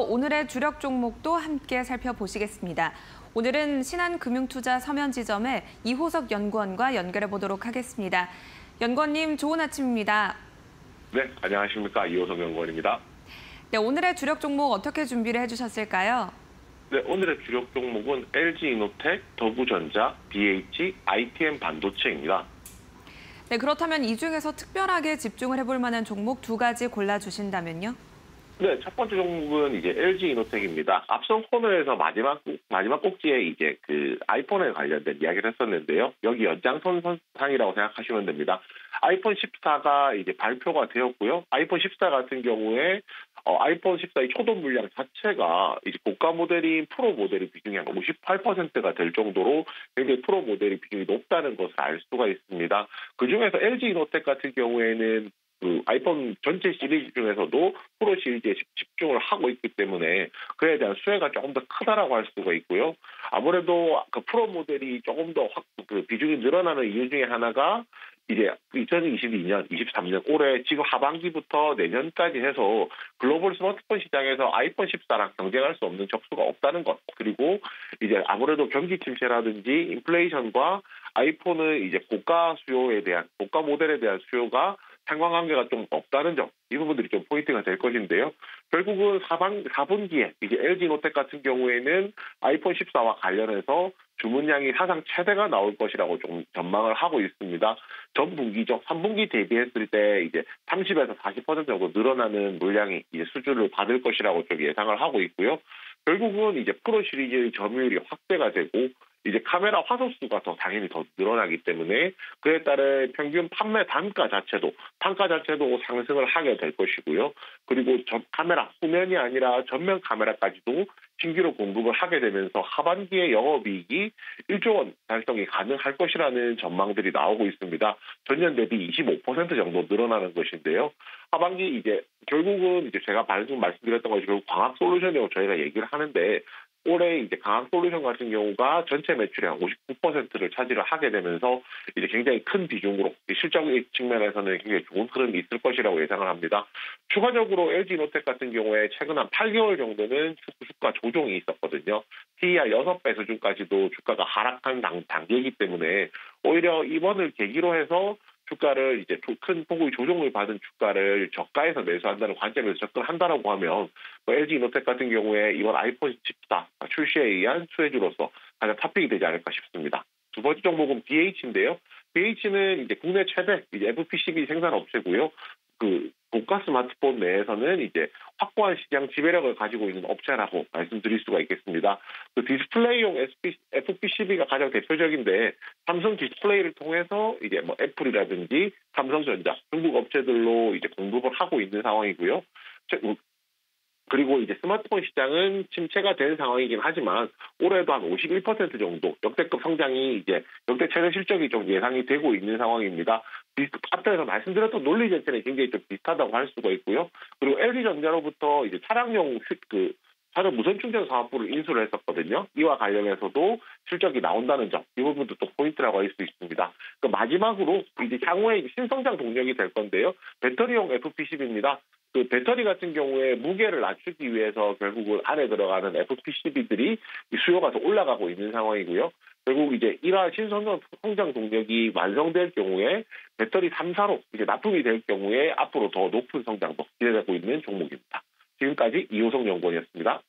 오늘의 주력 종목도 함께 살펴보시겠습니다. 오늘은 신한금융투자 서면지점에 이호석 연구원과 연결해 보도록 하겠습니다. 연구원님, 좋은 아침입니다. 네, 안녕하십니까. 이호석 연구원입니다. 네, 오늘의 주력 종목 어떻게 준비를 해주셨을까요? 네, 오늘의 주력 종목은 LG이노텍, 덕우전자, 비에이치, ITM 반도체입니다. 네, 그렇다면 이 중에서 특별하게 집중을 해볼 만한 종목 두 가지 골라주신다면요? 네, 첫 번째 종목은 이제 LG이노텍입니다. 앞선 코너에서 마지막 꼭지에 이제 그 아이폰에 관련된 이야기를 했었는데요. 여기 연장선상이라고 생각하시면 됩니다. 아이폰 14가 이제 발표가 되었고요. 아이폰 14 같은 경우에 아이폰 14의 초도 물량 자체가 이제 고가 모델인 프로 모델의 비중이 한 58%가 될 정도로 굉장히 프로 모델의 비중이 높다는 것을 알 수가 있습니다. 그 중에서 LG이노텍 같은 경우에는 그 아이폰 전체 시리즈 중에서도 프로 시리즈에 집중을 하고 있기 때문에 그에 대한 수혜가 조금 더 크다라고 할 수가 있고요. 아무래도 그 프로 모델이 조금 더 그 비중이 늘어나는 이유 중에 하나가 이제 2022년, 23년 올해 지금 하반기부터 내년까지 해서 글로벌 스마트폰 시장에서 아이폰 14랑 경쟁할 수 없는 적수가 없다는 것, 그리고 이제 아무래도 경기 침체라든지 인플레이션과 아이폰의 이제 고가 수요에 대한 고가 모델에 대한 수요가 상관관계가 좀 없다는 점, 이 부분들이 좀 포인트가 될 것인데요. 결국은 4분기에 이제 LG이노텍 같은 경우에는 아이폰 14와 관련해서 주문량이 사상 최대가 나올 것이라고 좀 전망을 하고 있습니다. 전분기죠. 3분기 대비했을 때 이제 30에서 40% 정도 늘어나는 물량이 이제 수주를 받을 것이라고 좀 예상을 하고 있고요. 결국은 이제 프로 시리즈의 점유율이 확대가 되고 이제 카메라 화소수가 더 당연히 더 늘어나기 때문에 그에 따른 평균 판매 단가 자체도 상승을 하게 될 것이고요. 그리고 카메라 후면이 아니라 전면 카메라까지도 신규로 공급을 하게 되면서 하반기에 영업이익이 1조 원 달성이 가능할 것이라는 전망들이 나오고 있습니다. 전년 대비 25% 정도 늘어나는 것인데요. 하반기 이제 결국은 이제 제가 방금 말씀드렸던 것이 결국 광학 솔루션이라고 저희가 얘기를 하는데, 올해 이제 광학 솔루션 같은 경우가 전체 매출의 한 59%를 차지를 하게 되면서 이제 굉장히 큰 비중으로 실적 측면에서는 굉장히 좋은 흐름이 있을 것이라고 예상을 합니다. 추가적으로 LG이노텍 같은 경우에 최근 한 8개월 정도는 주가 조정이 있었거든요. PER 6배 수준까지도 주가가 하락한 단계이기 때문에 오히려 이번을 계기로 해서 주가를 이제 큰 폭의 조정을 받은 주가를 저가에서 매수한다는 관점에서 접근한다라고 하면 LG이노텍 같은 경우에 이번 아이폰 14 출시에 의한 수혜주로서 가장 탑픽이 되지 않을까 싶습니다. 두 번째 종목은 BH인데요. BH는 이제 국내 최대 이제 FPCB 생산 업체고요. 그 고가 스마트폰 내에서는 이제 확고한 시장 지배력을 가지고 있는 업체라고 말씀드릴 수가 있겠습니다. 그 디스플레이용 FPCB가 가장 대표적인데, 삼성 디스플레이를 통해서 이제 뭐 애플이라든지 삼성전자, 중국 업체들로 이제 공급을 하고 있는 상황이고요. 그리고 이제 스마트폰 시장은 침체가 된 상황이긴 하지만 올해도 한 51% 정도 역대급 성장이 이제 역대 최대 실적이 좀 예상이 되고 있는 상황입니다. 앞에서 말씀드렸던 논리 자체는 굉장히 좀 비슷하다고 할 수가 있고요. 그리고 LG전자로부터 이제 차량용 차량 무선 충전 사업부를 인수를 했었거든요. 이와 관련해서도 실적이 나온다는 점, 이 부분도 또 포인트라고 할 수 있습니다. 마지막으로 이제 향후에 신성장 동력이 될 건데요. 배터리용 FPCB입니다. 그 배터리 같은 경우에 무게를 낮추기 위해서 결국은 안에 들어가는 FPCB들이 수요가 더 올라가고 있는 상황이고요. 결국 이제 이러한 신성장 동력이 완성될 경우에 배터리 3사로 이제 납품이 될 경우에 앞으로 더 높은 성장도 기대되고 있는 종목입니다. 지금까지 이호석 연구원이었습니다.